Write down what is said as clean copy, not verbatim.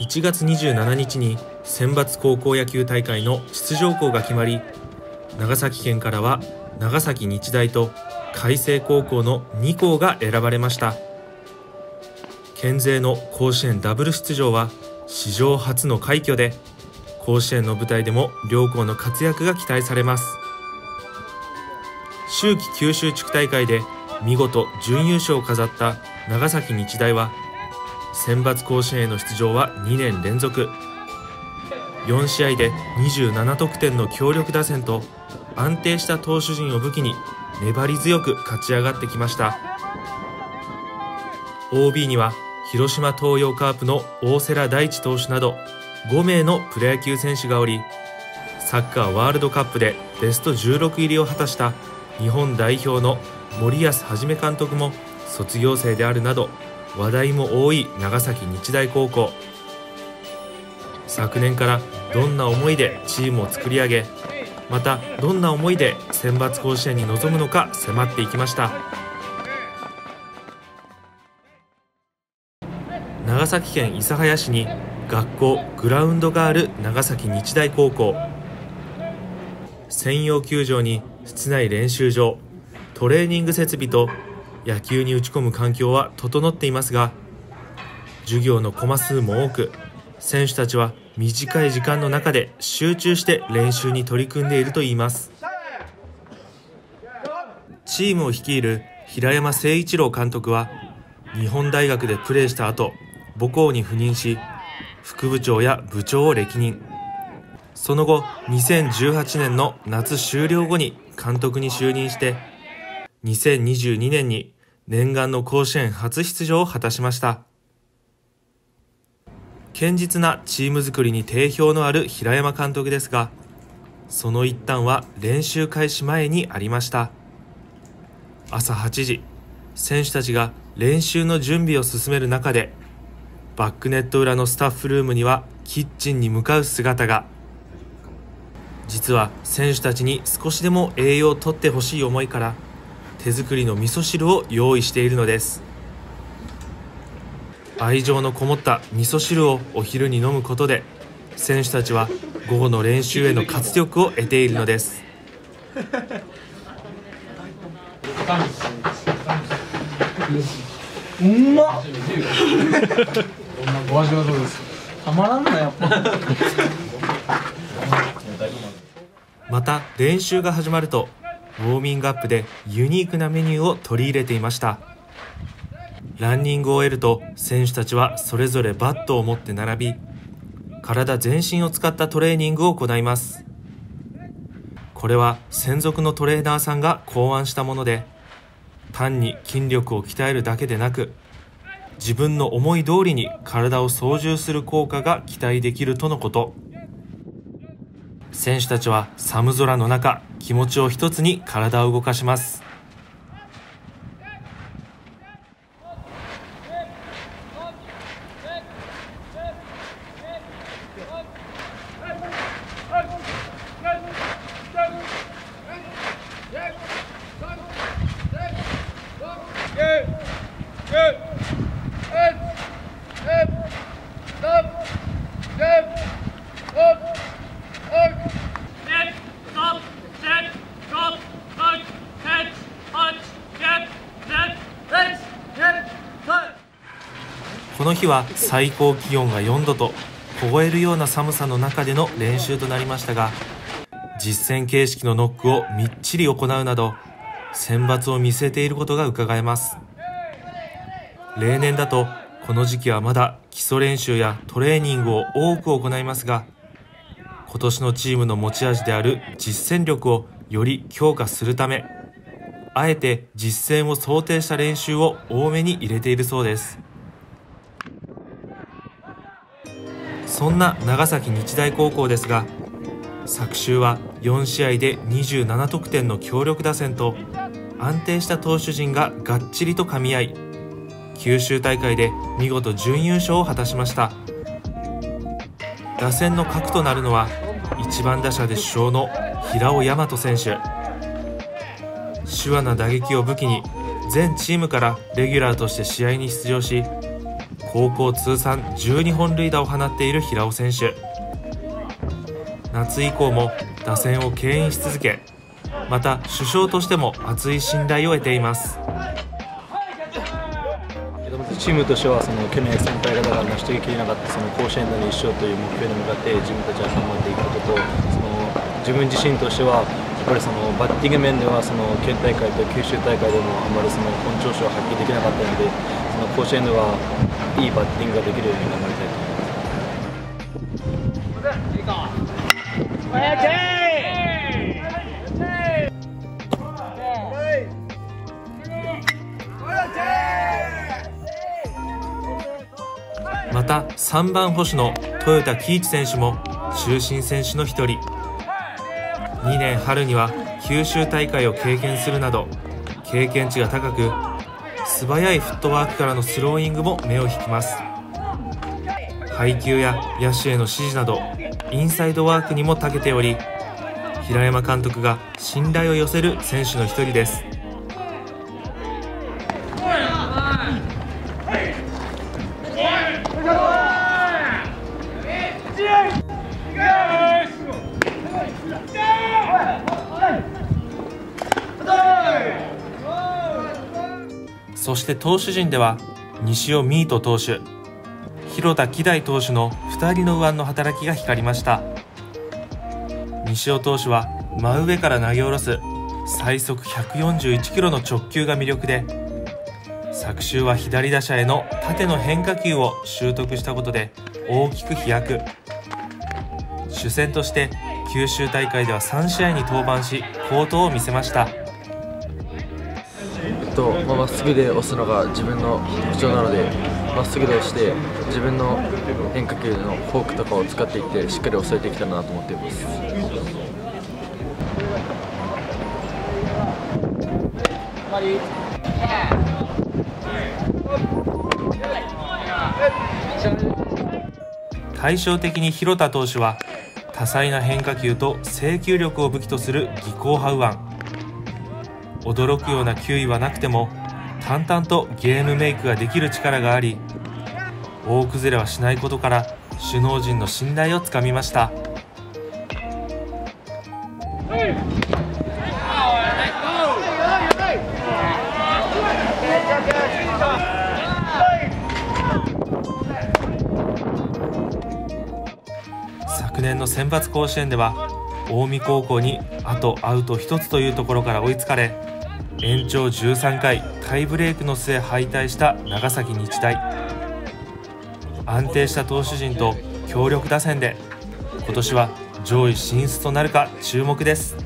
1月27日に選抜高校野球大会の出場校が決まり、長崎県からは長崎日大と海星高校の2校が選ばれました。県勢の甲子園ダブル出場は史上初の快挙で、甲子園の舞台でも両校の活躍が期待されます。秋季九州地区大会で見事準優勝を飾った長崎日大は、選抜甲子園への出場は2年連続。4試合で27得点の強力打線と安定した投手陣を武器に粘り強く勝ち上がってきました。 OB には広島東洋カープの大瀬良大地投手など5名のプロ野球選手がおり、サッカーワールドカップでベスト16入りを果たした日本代表の森保一監督も卒業生であるなど話題も多い長崎日大高校。昨年からどんな思いでチームを作り上げ、またどんな思いで選抜甲子園に臨むのか迫っていきました。長崎県諫早市に学校グラウンドがある長崎日大高校、専用球場に室内練習場、トレーニング設備と野球に打ち込む環境は整っていますが、授業のコマ数も多く、選手たちは短い時間の中で集中して練習に取り組んでいるといいます。チームを率いる平山誠一郎監督は日本大学でプレーした後、母校に赴任し副部長や部長を歴任。その後2018年の夏終了後に監督に就任して、2022年に念願の甲子園初出場を果たしました。堅実なチーム作りに定評のある平山監督ですが、その一端は練習開始前にありました。朝8時、選手たちが練習の準備を進める中で、バックネット裏のスタッフルームにはキッチンに向かう姿が。実は選手たちに少しでも栄養をとってほしい思いから、手作りの味噌汁を用意しているのです。愛情のこもった味噌汁をお昼に飲むことで、選手たちは午後の練習への活力を得ているのです。うまっ。お味はどうですか？たまらんな、やっぱ。また練習が始まるとウォーミングアップでユニークなメニューを取り入れていました。ランニングを終えると選手たちはそれぞれバットを持って並び、体全身を使ったトレーニングを行います。これは専属のトレーナーさんが考案したもので、単に筋力を鍛えるだけでなく、自分の思い通りに体を操縦する効果が期待できるとのこと。選手たちは寒空の中、気持ちを一つに体を動かします。この日は最高気温が4度と凍えるような寒さの中での練習となりましたが、実戦形式のノックをみっちり行うなど、選抜を見据えていることがうかがえます。例年だとこの時期はまだ基礎練習やトレーニングを多く行いますが、今年のチームの持ち味である実践力をより強化するため、あえて実戦を想定した練習を多めに入れているそうです。そんな長崎日大高校ですが、昨週は4試合で27得点の強力打線と安定した投手陣ががっちりと噛み合い、九州大会で見事準優勝を果たしました。打線の核となるのは1番打者で主将の平尾大和選手。手腕な打撃を武器に全チームからレギュラーとして試合に出場し、高校通算12本塁打を放っている平尾選手。夏以降も打線を牽引し続け、また主将としても厚い信頼を得ています。チームとしてはその去年先輩方が成し遂げきれなかったその甲子園での1勝という目標に向かって自分たちは頑張っていくことと、その自分自身としてはやっぱりそのバッティング面ではその県大会と九州大会でもあんまりその本調子を発揮できなかったので、その甲子園ではいいバッティングができるように頑張りたいと思います。また3番捕手の豊田喜一選手も中心選手の一人。2年春には九州大会を経験するなど経験値が高く、素早いフットワークからのスローイングも目を引きます。配球や野手への指示などインサイドワークにも長けており、平山監督が信頼を寄せる選手の一人です。そして投手陣では西尾ミート投手、広田希大投手の2人の右腕の働きが光りました。西尾投手は真上から投げ下ろす最速141キロの直球が魅力で、昨週は左打者への縦の変化球を習得したことで大きく飛躍。主戦として九州大会では3試合に登板し好投を見せました。まっすぐで押すのが自分の特徴なので、まっすぐで押して自分の変化球のフォークとかを使っていってしっかり抑えていきたいなと思っています。対照的に広田投手は多彩な変化球と制球力を武器とする技巧派右腕。驚くような球威はなくても淡々とゲームメイクができる力があり、大崩れはしないことから首脳陣の信頼をつかみました。昨年の選抜甲子園では近江高校にあとアウト1つというところから追いつかれ、延長13回タイブレークの末敗退した長崎日大。安定した投手陣と強力打線で今年は上位進出となるか注目です。